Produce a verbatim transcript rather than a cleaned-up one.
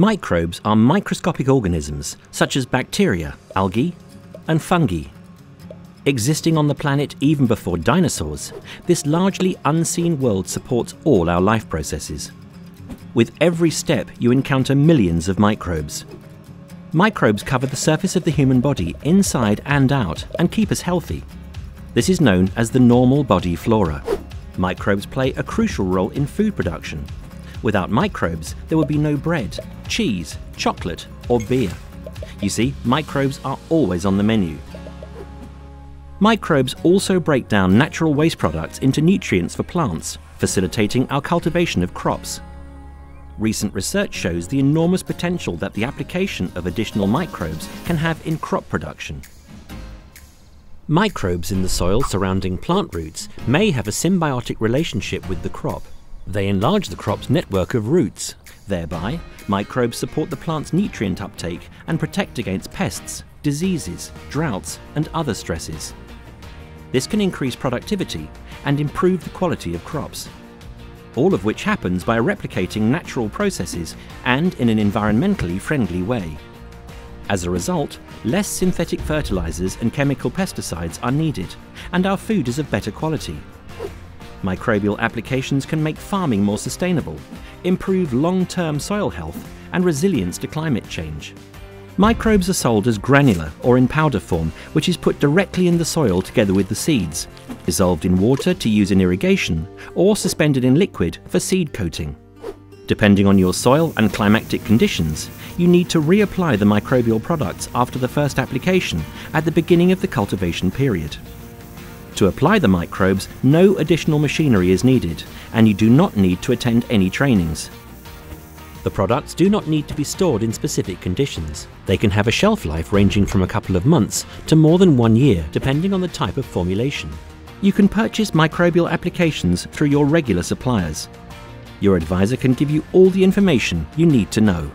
Microbes are microscopic organisms such as bacteria, algae, and fungi. Existing on the planet even before dinosaurs, this largely unseen world supports all our life processes. With every step, you encounter millions of microbes. Microbes cover the surface of the human body inside and out and keep us healthy. This is known as the normal body flora. Microbes play a crucial role in food production. Without microbes, there would be no bread, cheese, chocolate, or beer. You see, microbes are always on the menu. Microbes also break down natural waste products into nutrients for plants, facilitating our cultivation of crops. Recent research shows the enormous potential that the application of additional microbes can have in crop production. Microbes in the soil surrounding plant roots may have a symbiotic relationship with the crop. They enlarge the crop's network of roots. Thereby, microbes support the plant's nutrient uptake and protect against pests, diseases, droughts, and other stresses. This can increase productivity and improve the quality of crops, all of which happens by replicating natural processes and in an environmentally friendly way. As a result, less synthetic fertilizers and chemical pesticides are needed, and our food is of better quality. Microbial applications can make farming more sustainable, improve long-term soil health, and resilience to climate change. Microbes are sold as granular or in powder form, which is put directly in the soil together with the seeds, dissolved in water to use in irrigation, or suspended in liquid for seed coating. Depending on your soil and climatic conditions, you need to reapply the microbial products after the first application at the beginning of the cultivation period. To apply the microbes, no additional machinery is needed, and you do not need to attend any trainings. The products do not need to be stored in specific conditions. They can have a shelf life ranging from a couple of months to more than one year, depending on the type of formulation. You can purchase microbial applications through your regular suppliers. Your advisor can give you all the information you need to know.